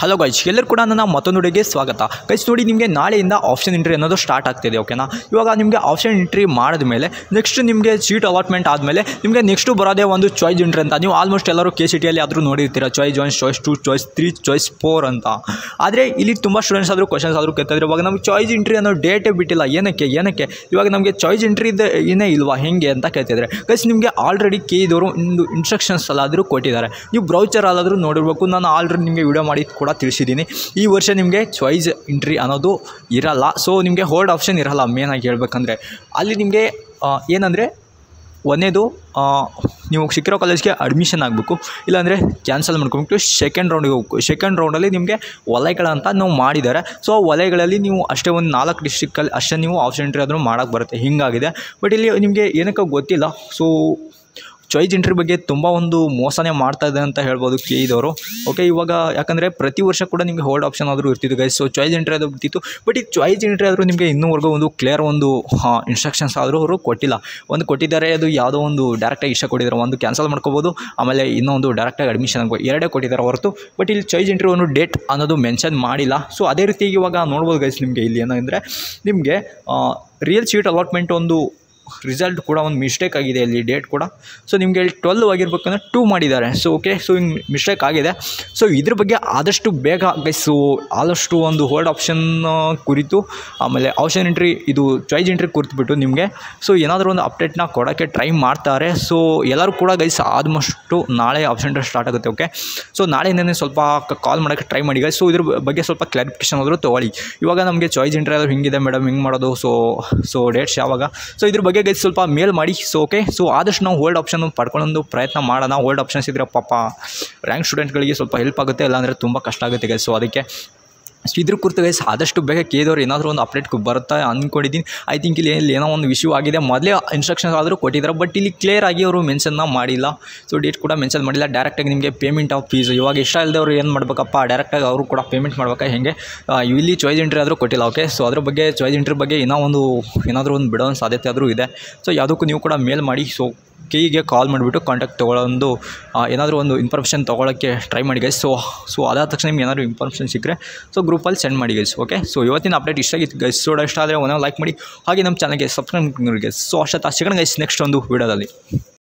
Hello guys ಎಲ್ಲರೂ ಕೂಡ ನನ್ನ ಮತ್ತೊಂದು ವಿಡಿಯೋಗೆ ಸ್ವಾಗತ ಗೈಸ್ ನೋಡಿ ನಿಮಗೆ ನಾಳೆಯಿಂದ ಆಪ್ಷನ್ ಇಂಟರ್ವ್ಯೂ ಅನ್ನೋದು ಸ್ಟಾರ್ಟ್ ಆಗ್ತಿದೆ ಓಕೆನಾ ಇವಾಗ ನಿಮಗೆ ಆಪ್ಷನ್ ಇಂಟರ್ವ್ಯೂ ಮಾಡಿದ ಮೇಲೆ ನೆಕ್ಸ್ಟ್ ನಿಮಗೆ ಸೀಟ್ ಅಲಾಟ್ಮೆಂಟ್ ಆದಮೇಲೆ ನಿಮಗೆ ನೆಕ್ಸ್ಟ್ ಬರೋದೇ ಒಂದು ಚಾಯ್ಸ್ ಇಂಟರ್ವ್ಯೂ ಅಂತ ನೀವು ಆಲ್ಮೋಸ್ಟ್ ಎಲ್ಲರೂ KCET ಅಲ್ಲಿ ಆದರೂ ನೋಡಿರ್ತೀರಾ ಚಾಯ್ಸ್ 1 ಚಾಯ್ಸ್ 2 ಚಾಯ್ಸ್ 3 ಚಾಯ್ಸ್ 4 ಅಂತ ಆದರೆ ಇಲ್ಲಿ ತುಂಬಾ ಸ್ಟೂಡೆಂಟ್ಸ್ ಆದರೂ ಕ್ವೆಶ್ಚನ್ಸ್ ಆದರೂ ಕೇಳ್ತಿದ್ರು ಇವಾಗ ನಮಗೆ ಚಾಯ್ಸ್ ಇಂಟರ್ವ್ಯೂ ಅನ್ನೋ ಡೇಟೇ ಬಿಟ್ಟಿಲ್ಲ ಏನಕ್ಕೆ ಇವಾಗ ನಮಗೆ ಚಾಯ್ಸ್ ಇಂಟರ್ವ್ಯೂ ಇದೇ ಇಲ್ವಾ ಹೇಗೆ ಅಂತ ಕೇಳ್ತಿದ್ರು ಗೈಸ್ ನಿಮಗೆ ಆಲ್ರೆಡಿ ಕೆ ಇದವರು ಒಂದು ಇನ್ಸ್ಟ್ರಕ್ಷನ್ಸ್ ಅಲ್ಲಾದರೂ ಕೊಟ್ಟಿದ್ದಾರೆ ನೀವು ಬ್ರೌಚರ್ ಅಲ್ಲಾದರೂ ನೋಡಿರಬೇಕು ನಾನು ಆಲ್ರೆಡಿ ನಿಮಗೆ ವಿಡಿಯೋ ಮಾಡಿ ಈ ವರ್ಷ ನಿಮಗೆ ಚಾಯ್ಸ್ ಎಂಟ್ರಿ ಅನ್ನೋದು ಇರಲ್ಲ ಸೋ ನಿಮಗೆ ಹೋಲ್ಡ್ ಆಪ್ಷನ್ ಇರಲ್ಲ ಮೇನ್ ಆಗಿ ಹೇಳಬೇಕಂದ್ರೆ ಅಲ್ಲಿ ನಿಮಗೆ ಏನಂದ್ರೆ ಒಂದೇದು ನೀವು ಸಿಕ್ಕಿರೋ ಕಾಲೇಜ್ಗೆ ಅಡ್ಮಿಷನ್ ಆಗಬೇಕು ಇಲ್ಲಾಂದರೆ ಕ್ಯಾನ್ಸಲ್ ಮಾಡ್ಕೊಬೇಕು ಸೆಕೆಂಡ್ ರೌಂಡಿಗೆ ಹೋಗಬೇಕು ಸೆಕೆಂಡ್ ರೌಂಡಲ್ಲಿ ನಿಮಗೆ ವಲಯಗಳಂತ ನಾವು ಮಾಡಿದ್ದಾರೆ ಸೊ ವಲಯಗಳಲ್ಲಿ ನೀವು ಅಷ್ಟೇ ಒಂದು 4 ಡಿಸ್ಟ್ರಿಕ್ಟಲ್ಲಿ ಅಷ್ಟೇ ನೀವು ಆಪ್ಷನ್ ಎಂಟ್ರಿ ಆದರೂ ಮಾಡೋಕ್ಕೆ ಬರುತ್ತೆ ಹೀಗಾಗಿದೆ ಬಟ್ ಇಲ್ಲಿ ನಿಮಗೆ ಏನಕ್ಕೆ ಗೊತ್ತಿಲ್ಲ ಸೊ ಚಾಯ್ಸ್ ಇಂಟ್ರಿ ಬಗ್ಗೆ ತುಂಬ ಒಂದು ಮೋಸನೇ ಮಾಡ್ತಾ ಇದೆ ಅಂತ ಹೇಳ್ಬೋದು ಕೆ ಇದವರು ಓಕೆ ಇವಾಗ ಯಾಕಂದರೆ ಪ್ರತಿ ವರ್ಷ ಕೂಡ ನಿಮಗೆ ಹೋಲ್ಡ್ ಆಪ್ಷನ್ ಆದರೂ ಇರ್ತಿತ್ತು ಗೈಸ್ ಸೊ ಚಾಯ್ಸ್ ಇಂಟ್ರಿ ಆದರೂ ಬಿಟ್ಟಿತ್ತು ಬಟ್ ಈ ಚಾಯ್ಸ್ ಇಂಟ್ರಿ ಆದರೂ ನಿಮಗೆ ಇನ್ನೂವರೆಗೂ ಒಂದು ಕ್ಲಿಯರ್ ಒಂದು ಇನ್ಸ್ಟ್ರಕ್ಷನ್ಸ್ ಆದರೂ ಅವರು ಕೊಟ್ಟಿಲ್ಲ ಒಂದು ಕೊಟ್ಟಿದ್ದಾರೆ ಅದು ಯಾವುದೋ ಒಂದು ಡೈರೆಕ್ಟಾಗಿ ಇಷ್ಟ ಕೊಟ್ಟಿದ್ದಾರೆ ಒಂದು ಕ್ಯಾನ್ಸಲ್ ಮಾಡ್ಕೋಬೋದು ಆಮೇಲೆ ಇನ್ನೊಂದು ಡೈರೆಕ್ಟಾಗಿ ಅಡ್ಮಿಷನ್ ಆಗೋ ಎರಡೇ ಕೊಟ್ಟಿದ್ದಾರೆ ಹೊರತು ಬಟ್ ಇಲ್ಲಿ ಚಾಯ್ಸ್ ಇಂಟ್ರಿ ಒಂದು ಡೇಟ್ ಅನ್ನೋದು ಮೆನ್ಷನ್ ಮಾಡಿಲ್ಲ ಸೊ ಅದೇ ರೀತಿ ಇವಾಗ ನೋಡ್ಬೋದು ಗೈಸ್ ನಿಮಗೆ ಇಲ್ಲಿ ಏನಂದರೆ ನಿಮಗೆ ರಿಯಲ್ ಸೀಟ್ ಅಲಾಟ್ಮೆಂಟ್ ಒಂದು ರಿಸಲ್ಟ್ ಕೂಡ ಒಂದು ಮಿಸ್ಟೇಕ್ ಆಗಿದೆ ಇಲ್ಲಿ ಡೇಟ್ ಕೂಡ ಸೊ ನಿಮಗೆ 12 ಆಗಿರಬೇಕಂದ್ರೆ 2 ಮಾಡಿದ್ದಾರೆ ಸೊ ಓಕೆ ಸೊ ಹಿಂಗೆ ಮಿಸ್ಟೇಕ್ ಆಗಿದೆ ಸೊ ಇದ್ರ ಬಗ್ಗೆ ಆದಷ್ಟು ಬೇಗ ಗೈಸು ಆದಷ್ಟು ಒಂದು ಹೋಲ್ಡ್ ಆಪ್ಷನ್ ಕುರಿತು ಆಮೇಲೆ ಆಪ್ಷನ್ ಎಂಟ್ರಿ ಇದು ಚಾಯ್ಸ್ ಎಂಟ್ರಿ ಕುರಿತುಬಿಟ್ಟು ನಿಮಗೆ ಸೊ ಏನಾದರೂ ಒಂದು ಅಪ್ಡೇಟ್ನ ಕೊಡೋಕ್ಕೆ ಟ್ರೈ ಮಾಡ್ತಾರೆ ಸೊ ಎಲ್ಲರೂ ಕೂಡ ಗೈಸ್ ಆದಷ್ಟು ನಾಳೆ ಆಪ್ಷನ್ ಎಂಟ್ರಿ ಸ್ಟಾರ್ಟ್ ಆಗುತ್ತೆ ಓಕೆ ಸೊ ನಾಳೆಯಿಂದನೇ ಸ್ವಲ್ಪ ಕಾಲ್ ಮಾಡೋಕ್ಕೆ ಟ್ರೈ ಮಾಡಿ ಗೈಸ್ ಸೊ ಇದ್ರ ಬಗ್ಗೆ ಸ್ವಲ್ಪ ಕ್ಲಾರಿಫಿಕೇಶನ್ ಆದರೂ ತೊಗೊಳ್ಳಿ ಇವಾಗ ನಮಗೆ ಚಾಯ್ಸ್ ಎಂಟ್ರಿ ಆದರೂ ಹಿಂಗಿದೆ ಮೇಡಮ್ ಹಿಂಗೆ ಮಾಡೋದು ಸೊ ಸೊ ಡೇಟ್ಸ್ ಯಾವಾಗ ಸೊ ಇದ್ರ ಬಗ್ಗೆ ಗೈಸ್ ಸ್ವಲ್ಪ ಮೇಲ್ ಮಾಡಿ ಸೊ ಓಕೆ ಸೊ ಆದಷ್ಟು ನಾವು ಹೋಲ್ಡ್ ಆಪ್ಷನ್ ಪಡ್ಕೊಳ್ಳೋ ಪ್ರಯತ್ನ ಮಾಡೋಣ ಹೋಲ್ಡ್ ಆಪ್ಷನ್ಸ್ ಇದ್ದರೆ ಪಾಪ ರ್ಯಾಂಕ್ ಸ್ಟೂಡೆಂಟ್ಗಳಿಗೆ ಸ್ವಲ್ಪ ಹೆಲ್ಪ್ ಆಗುತ್ತೆ ಇಲ್ಲಾಂದರೆ ತುಂಬ ಕಷ್ಟ ಆಗುತ್ತೆ ಗೈಸ್ ಸೊ ಅದಕ್ಕೆ ಇದ್ರ ಕುರಿತು ಗೈಸ್ ಆದಷ್ಟು ಬೇಗ ಕೇಳಿದವ್ರು ಏನಾದರೂ ಒಂದು ಅಪ್ಡೇಟ್ ಬರುತ್ತೆ ಅಂದ್ಕೊಂಡಿದ್ದೀನಿ ಐ ಥಿಂಕ್ ಇಲ್ಲಿ ಏನೋ ಒಂದು ಇಶ್ಯೂ ಆಗಿದೆ ಮೊದಲೇ ಇನ್ಸ್ಟ್ರಕ್ಷನ್ಸ್ ಆದರೂ ಕೊಟ್ಟಿದ್ದಾರೆ ಬಟ್ ಇಲ್ಲಿ ಕ್ಲಿಯರ್ ಆಗಿ ಅವರು ಮೆನ್ಷನ್ನ ಮಾಡಿಲ್ಲ ಸೊ ಡೇಟ್ ಕೂಡ ಮೆನ್ಷನ್ ಮಾಡಿಲ್ಲ ಡೈರೆಕ್ಟಾಗಿ ನಿಮಗೆ ಪೇಮೆಂಟ್ ಆಫ್ ಫೀಸ್ ಇವಾಗ ಇಷ್ಟ ಇಲ್ಲದವ್ರು ಏನು ಮಾಡಬೇಕಪ್ಪ ಡೈರೆಕ್ಟಾಗಿ ಅವರು ಕೂಡ ಪೇಮೆಂಟ್ ಮಾಡಬೇಕಾ ಹೇಗೆ ಇಲ್ಲಿ ಚಾಯ್ಸ್ ಎಂಟ್ರಿ ಆದರೂ ಕೊಟ್ಟಿಲ್ಲ ಓಕೆ ಸೊ ಅದ್ರ ಬಗ್ಗೆ ಚಾಯ್ಸ್ ಎಂಟ್ರಿ ಬಗ್ಗೆ ಏನಾದರೂ ಒಂದು ಬಿಡೋ ಸಾಧ್ಯತೆ ಆದರೂ ಇದೆ ಸೊ ಯಾವುದಕ್ಕೂ ನೀವು ಕೂಡ ಮೇಲ್ ಮಾಡಿ ಸೊ ಕೆಗೆ ಕಾಲ್ ಮಾಡಿಬಿಟ್ಟು ಕಾಂಟ್ಯಾಕ್ಟ್ ತೊಗೊಳೊಂದು ಏನಾದರೂ ಒಂದು ಇನ್ಫಾರ್ಮೇಷನ್ ತೊಗೊಳಕ್ಕೆ ಟ್ರೈ ಮಾಡಿ ಗೈಸ್ ಸೊ ಸೊ ಅದಾದ ತಕ್ಷಣ ನಿಮ್ಗೆ ಏನಾದರೂ ಇನ್ಫಾರ್ಮೇಷನ್ ಸಿಕ್ಕರೆ ಸೊ ಗ್ರೂಪಲ್ಲಿ ಸೆಂಡ್ ಮಾಡಿ ಗೈಸ್ ಓಕೆ ಸೊ ಇವತ್ತಿನ ಅಪ್ಡೇಟ್ ಇಷ್ಟ ಆಗಿತ್ತು ಗೈಸ್ ಸೊ ಇಷ್ಟ ಆದರೆ ಒಂದೊಂದು ಲೈಕ್ ಮಾಡಿ ಹಾಗೆ ನಮ್ಮ ಚಾನಲ್ಗೆ ಸಬ್ಸ್ಕ್ರೈಬ್ ಗೈಸ್ ಸೊ ಅಷ್ಟೇ ಸಿಗೋಣ ಗೈಸ್ ನೆಕ್ಸ್ಟ್ ಒಂದು ವೀಡಿಯೋದಲ್ಲಿ.